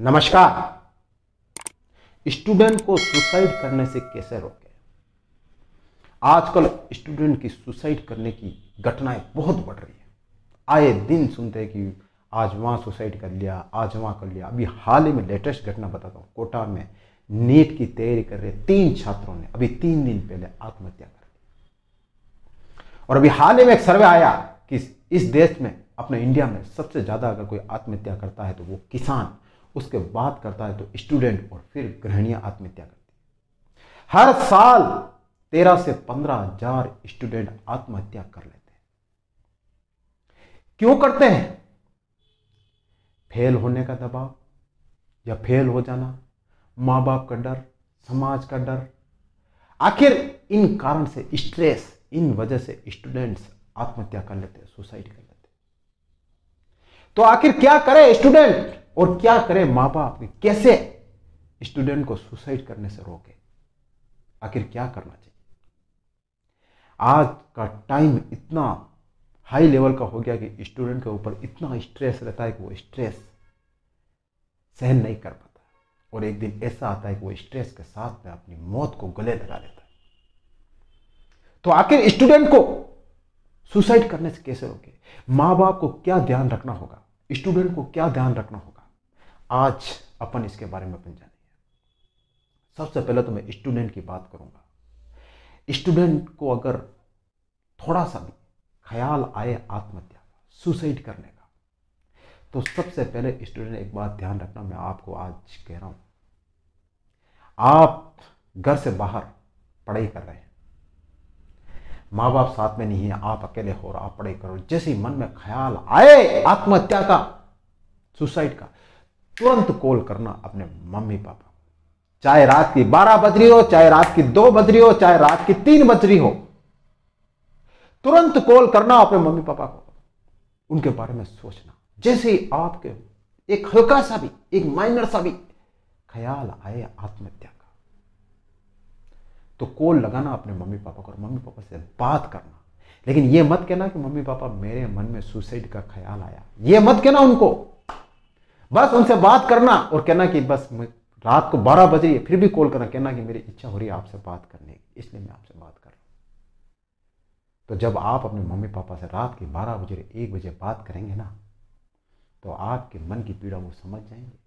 नमस्कार। स्टूडेंट को सुसाइड करने से कैसे रोकें? आजकल स्टूडेंट की सुसाइड करने की घटनाएं बहुत बढ़ रही है। आए दिन सुनते हैं कि आज वहाँ सुसाइड कर लिया, आज वहाँ कर लिया। अभी हाल ही में लेटेस्ट घटना बताता हूँ। कोटा में नीट की तैयारी कर रहे 3 छात्रों ने अभी 3 दिन पहले आत्महत्या कर ली। और अभी हाल ही में एक सर्वे आया कि इस देश में, अपने इंडिया में सबसे ज़्यादा अगर कोई आत्महत्या करता है तो वो किसान, उसके बाद करता है तो स्टूडेंट, और फिर गृहिणियां आत्महत्या करती है। हर साल 13 से 15 हजार स्टूडेंट आत्महत्या कर लेते हैं। क्यों करते हैं? फेल होने का दबाव या फेल हो जाना, माँ बाप का डर, समाज का डर, आखिर इन कारण से स्ट्रेस, इन वजह से स्टूडेंट्स आत्महत्या कर लेते हैं, सुसाइड कर लेते हैं। तो आखिर क्या करे स्टूडेंट और क्या करें माँ बाप? कैसे स्टूडेंट को सुसाइड करने से रोके? आखिर क्या करना चाहिए? आज का टाइम इतना हाई लेवल का हो गया कि स्टूडेंट के ऊपर इतना स्ट्रेस रहता है कि वो स्ट्रेस सहन नहीं कर पाता, और एक दिन ऐसा आता है कि वो स्ट्रेस के साथ में अपनी मौत को गले लगा लेता है। तो आखिर स्टूडेंट को सुसाइड करने से कैसे रोके? माँ बाप को क्या ध्यान रखना होगा? स्टूडेंट को क्या ध्यान रखना होगा? आज अपन इसके बारे में अपन जानेंगे। सबसे पहले तो मैं स्टूडेंट की बात करूंगा। स्टूडेंट को अगर थोड़ा सा भी ख्याल आए आत्महत्या का, सुसाइड करने का, तो सबसे पहले स्टूडेंट एक बात ध्यान रखना, मैं आपको आज कह रहा हूं। आप घर से बाहर पढ़ाई कर रहे हैं, माँ बाप साथ में नहीं है, आप अकेले हो और आप पढ़ाई करो। जैसे ही मन में ख्याल आए आत्महत्या का, सुसाइड का, तुरंत कॉल करना अपने मम्मी पापा, चाहे रात की 12 बज रही हो, चाहे रात की 2 बज रही हो, चाहे रात की 3 बज रही हो, तुरंत कॉल करना अपने मम्मी पापा को, उनके बारे में सोचना। जैसे ही आपके एक हल्का सा भी, एक माइनर सा भी ख्याल आए आत्महत्या, तो कॉल लगाना अपने मम्मी पापा को और मम्मी पापा से बात करना। लेकिन यह मत कहना कि मम्मी पापा मेरे मन में सुसाइड का ख्याल आया, यह मत कहना उनको। बस उनसे बात करना और कहना कि बस रात को 12 बज रही है, फिर भी कॉल करना, कहना कि मेरी इच्छा हो रही है आपसे बात करने की, इसलिए मैं आपसे बात कर रहा हूं। तो जब आप अपने मम्मी पापा से रात की 12 बजे 1 बजे बात करेंगे ना, तो आपके मन की पीड़ा वो समझ जाएंगे,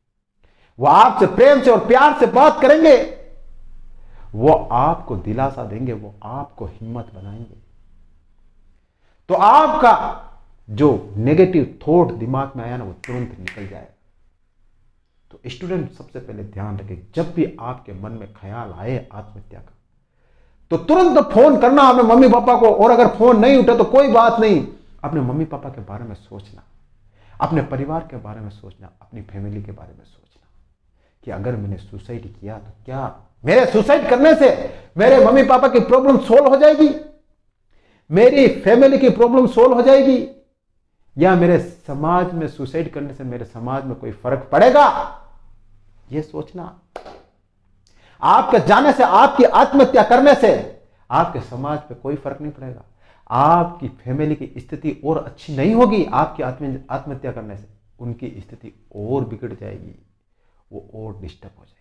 वो आपसे प्रेम से और प्यार से बात करेंगे, वो आपको दिलासा देंगे, वो आपको हिम्मत बनाएंगे। तो आपका जो नेगेटिव थॉट दिमाग में आया ना, वो तुरंत निकल जाएगा। तो स्टूडेंट सबसे पहले ध्यान रखें, जब भी आपके मन में ख्याल आए आत्महत्या का, तो तुरंत फोन करना अपने मम्मी पापा को, और अगर फोन नहीं उठा तो कोई बात नहीं, अपने मम्मी पापा के बारे में सोचना, अपने परिवार के बारे में सोचना, अपनी फैमिली के बारे में सोचना कि अगर मैंने सुसाइड किया तो क्या मेरे सुसाइड करने से मेरे मम्मी पापा की प्रॉब्लम सोल्व हो जाएगी, मेरी फैमिली की प्रॉब्लम सोल्व हो जाएगी, या मेरे समाज में सुसाइड करने से मेरे समाज में कोई फर्क पड़ेगा, यह सोचना। आपके जाने से, आपकी आत्महत्या करने से आपके समाज पे कोई फर्क नहीं पड़ेगा, आपकी फैमिली की स्थिति और अच्छी नहीं होगी, आपकी आत्महत्या करने से उनकी स्थिति और बिगड़ जाएगी, वो और डिस्टर्ब हो जाएगी।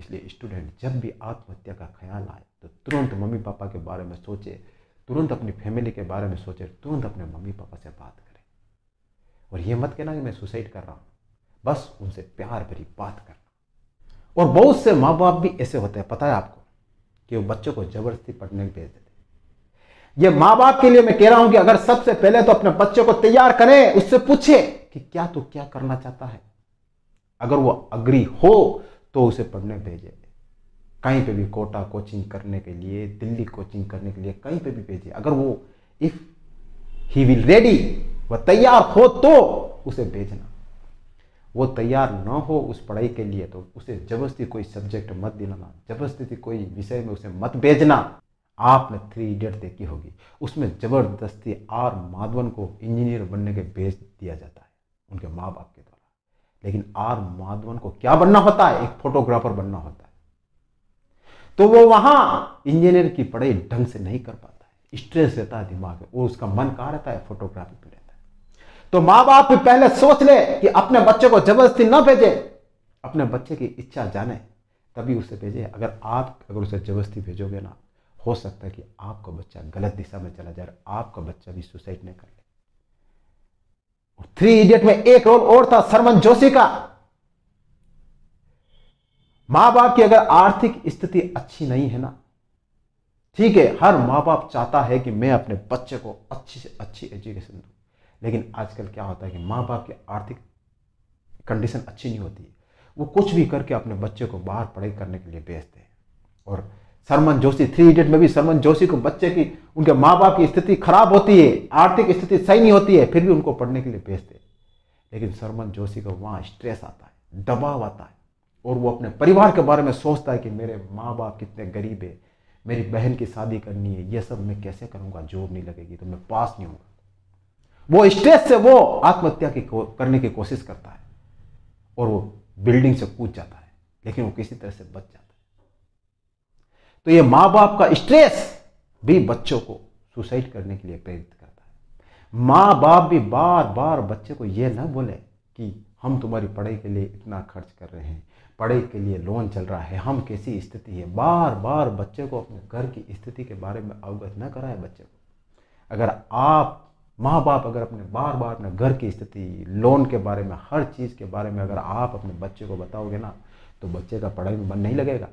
इसलिए स्टूडेंट जब भी आत्महत्या का ख्याल आए तो तुरंत मम्मी पापा के बारे में सोचे, तुरंत अपनी फैमिली के बारे में सोचे, तुरंत अपने मम्मी पापा से बात करें। और ये मत कहना कि मैं सुसाइड कर रहा हूँ, बस उनसे प्यार भरी बात करना। और बहुत से माँ बाप भी ऐसे होते हैं, पता है आपको, कि वो बच्चों को जबरदस्ती पढ़ने भेज देते हैं। ये माँ बाप के लिए मैं कह रहा हूँ कि अगर सबसे पहले तो अपने बच्चों को तैयार करें, उससे पूछे कि क्या तू क्या करना चाहता है। अगर वो अग्री हो तो उसे पढ़ने भेजे, कहीं पे भी, कोटा कोचिंग करने के लिए, दिल्ली कोचिंग करने के लिए, कहीं पे भी भेजे। अगर वो इफ ही विल रेडी, वह तैयार हो तो उसे भेजना। वो तैयार ना हो उस पढ़ाई के लिए तो उसे जबरदस्ती कोई सब्जेक्ट मत दिलाना, जबरदस्ती कोई विषय में उसे मत भेजना। आपने 3 इडियट देखी होगी, उसमें जबरदस्ती R. माधवन को इंजीनियर बनने के भेज दिया जाता है उनके माँ बाप के द्वारा। लेकिन R. माधवन को क्या बनना होता है? एक फोटोग्राफर बनना होता है। तो वो वहां इंजीनियर की पढ़ाई ढंग से नहीं कर पाता है, स्ट्रेस रहता है दिमाग में, और उसका मन कहाँ रहता है? फोटोग्राफी पे रहता है। तो माँ बाप भी पहले सोच ले कि अपने बच्चे को जबरदस्ती ना भेजे, अपने बच्चे की इच्छा जाने तभी उसे भेजें। अगर उसे जबरदस्ती भेजोगे ना, हो सकता है कि आपका बच्चा गलत दिशा में चला जाए, आपका बच्चा भी सुसाइड न कर ले। और 3 इडियट में एक रोल और था सरमन जोशी का। मां बाप की अगर आर्थिक स्थिति अच्छी नहीं है ना, ठीक है, हर माँ बाप चाहता है कि मैं अपने बच्चे को अच्छी से अच्छी एजुकेशन दूँ, लेकिन आजकल क्या होता है कि माँ बाप की आर्थिक कंडीशन अच्छी नहीं होती, वो कुछ भी करके अपने बच्चे को बाहर पढ़ाई करने के लिए भेजते हैं। और सरमन जोशी, 3 इडियट में भी सरमन जोशी को बच्चे की, उनके माँ बाप की स्थिति खराब होती है, आर्थिक स्थिति सही नहीं होती है, फिर भी उनको पढ़ने के लिए भेजते हैं। लेकिन सरमन जोशी को वहाँ स्ट्रेस आता है, दबाव आता है, और वो अपने परिवार के बारे में सोचता है कि मेरे माँ बाप कितने गरीब है, मेरी बहन की शादी करनी है, ये सब मैं कैसे करूँगा, जॉब नहीं लगेगी तो मैं पास नहीं होगा। वो स्ट्रेस से वो आत्महत्या की करने की कोशिश करता है और वो बिल्डिंग से कूद जाता है, लेकिन वो किसी तरह से बच जाता है। तो ये माँ बाप का स्ट्रेस भी बच्चों को सुसाइड करने के लिए प्रेरित करता है। माँ बाप भी बार बार बच्चे को ये ना बोले कि हम तुम्हारी पढ़ाई के लिए इतना खर्च कर रहे हैं, पढ़ाई के लिए लोन चल रहा है, हम कैसी स्थिति है। बार बार बच्चे को अपने घर की स्थिति के बारे में अवगत न कराए बच्चे को। अगर आप माँ बाप अगर अपने बार बार अपने घर की स्थिति, लोन के बारे में, हर चीज़ के बारे में अगर आप अपने बच्चे को बताओगे ना, तो बच्चे का पढ़ाई में मन नहीं लगेगा।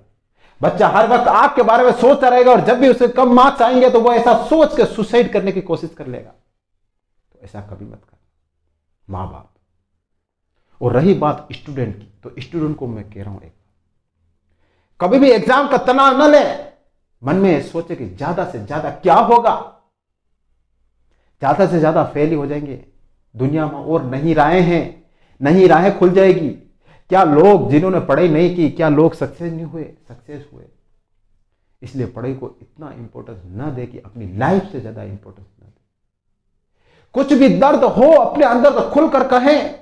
बच्चा हर वक्त आपके बारे में सोचता रहेगा और जब भी उसे कम मार्क्स आएंगे तो वो ऐसा सोच के सुसाइड करने की कोशिश कर लेगा। तो ऐसा कभी मत करना माँ बाप। और रही बात स्टूडेंट की, तो स्टूडेंट को मैं कह रहा हूँ, एक कभी भी एग्जाम का तनाव न ले, मन में सोचे कि ज़्यादा से ज़्यादा क्या होगा, ज़्यादा से ज़्यादा फेल ही हो जाएंगे दुनिया में, और नहीं राहें हैं, नहीं राहें खुल जाएगी। क्या लोग जिन्होंने पढ़ाई नहीं की, क्या लोग सक्सेस नहीं हुए? सक्सेस हुए। इसलिए पढ़ाई को इतना इम्पोर्टेंस ना दे कि अपनी लाइफ से ज़्यादा इम्पोर्टेंस ना दे। कुछ भी दर्द हो अपने अंदर तो खुल कर कहें,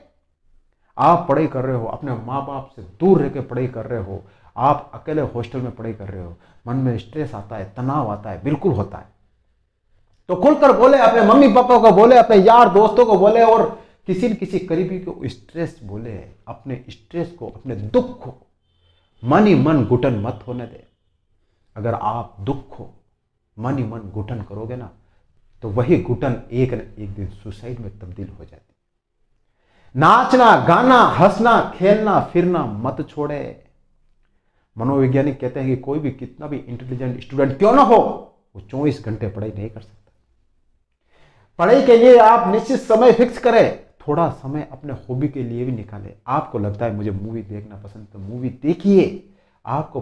आप पढ़ाई कर रहे हो, अपने माँ बाप से दूर रह के पढ़ाई कर रहे हो, आप अकेले हॉस्टल में पढ़ाई कर रहे हो, मन में स्ट्रेस आता है, तनाव आता है, बिल्कुल होता है, तो खुलकर बोले, अपने मम्मी पापा को बोले, अपने यार दोस्तों को बोले, और किसी न किसी करीबी को स्ट्रेस बोले। अपने स्ट्रेस को, अपने दुख को मन ही मन घुटन मत होने दे। अगर आप दुख को मन ही मन घुटन करोगे ना, तो वही घुटन एक न एक दिन सुसाइड में तब्दील हो जाती। नाचना, गाना, हंसना, खेलना, फिरना मत छोड़े। मनोवैज्ञानिक कहते हैं कि कोई भी कितना भी इंटेलिजेंट स्टूडेंट क्यों ना हो, वो 24 घंटे पढ़ाई नहीं कर सकता। पढ़ाई के लिए आप निश्चित समय फिक्स करें, थोड़ा समय अपने हॉबी के लिए भी निकालें। आपको लगता है मुझे मूवी देखना पसंद, तो मूवी देखिए। आपको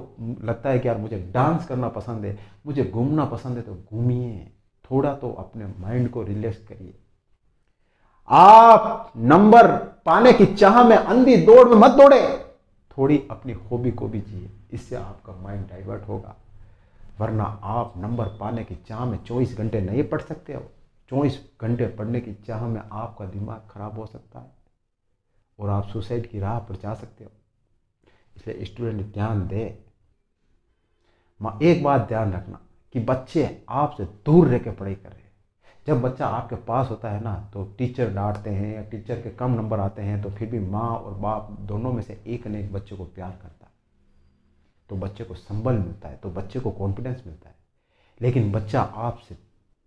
लगता है कि यार मुझे डांस करना पसंद है, मुझे घूमना पसंद है, तो घूमिए। थोड़ा तो अपने माइंड को रिलैक्स करिए। आप नंबर पाने की चाह में, अंधी दौड़ में मत दौड़े, थोड़ी अपनी हॉबी को भी जिए, इससे आपका माइंड डाइवर्ट होगा। वरना आप नंबर पाने की चाह में 24 घंटे नहीं पढ़ सकते हो। 24 घंटे पढ़ने की चाह में आपका दिमाग खराब हो सकता है और आप सुसाइड की राह पर जा सकते हो। इसलिए स्टूडेंट ध्यान दे। एक बात ध्यान रखना कि बच्चे आपसे दूर रह के पढ़ाई कर रहे हैं। जब बच्चा आपके पास होता है ना, तो टीचर डांटते हैं या टीचर के कम नंबर आते हैं, तो फिर भी माँ और बाप दोनों में से एक न एक बच्चे को प्यार करता है, तो बच्चे को संबल मिलता है, तो बच्चे को कॉन्फिडेंस मिलता है। लेकिन बच्चा आपसे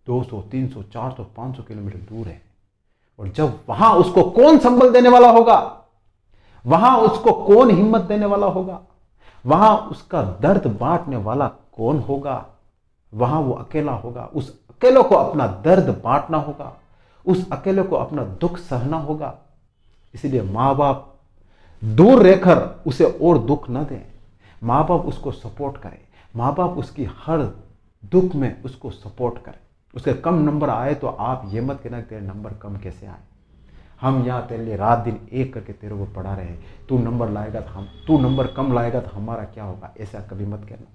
200, 300, 400, 500 किलोमीटर दूर है, और जब वहां उसको कौन संबल देने वाला होगा, वहां उसको कौन हिम्मत देने वाला होगा, वहां उसका दर्द बांटने वाला कौन होगा? वहां वो अकेला होगा। उस अकेले को अपना दर्द बांटना होगा, उस अकेले को अपना दुख सहना होगा। इसलिए माँ बाप दूर रहकर उसे और दुख न दें। माँ बाप उसको सपोर्ट करें, माँ बाप उसकी हर दुख में उसको सपोर्ट करें। उसके कम नंबर आए तो आप ये मत कहना कि तेरे नंबर कम कैसे आए, हम यहाँ तेरे लिए रात दिन एक करके तेरे को पढ़ा रहे हैं, तू नंबर कम लाएगा तो हमारा क्या होगा, ऐसा कभी मत कहना।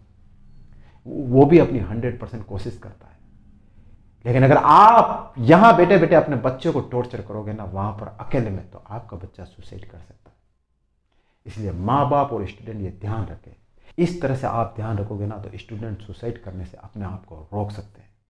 वो भी अपनी 100% कोशिश करता है। लेकिन अगर आप यहाँ बैठे बैठे अपने बच्चों को टॉर्चर करोगे ना, वहाँ पर अकेले में, तो आपका बच्चा सुसाइड कर सकता है। इसलिए माँ बाप और स्टूडेंट ये ध्यान रखें। इस तरह से आप ध्यान रखोगे ना, तो स्टूडेंट सुसाइड करने से अपने आप को रोक सकते हैं।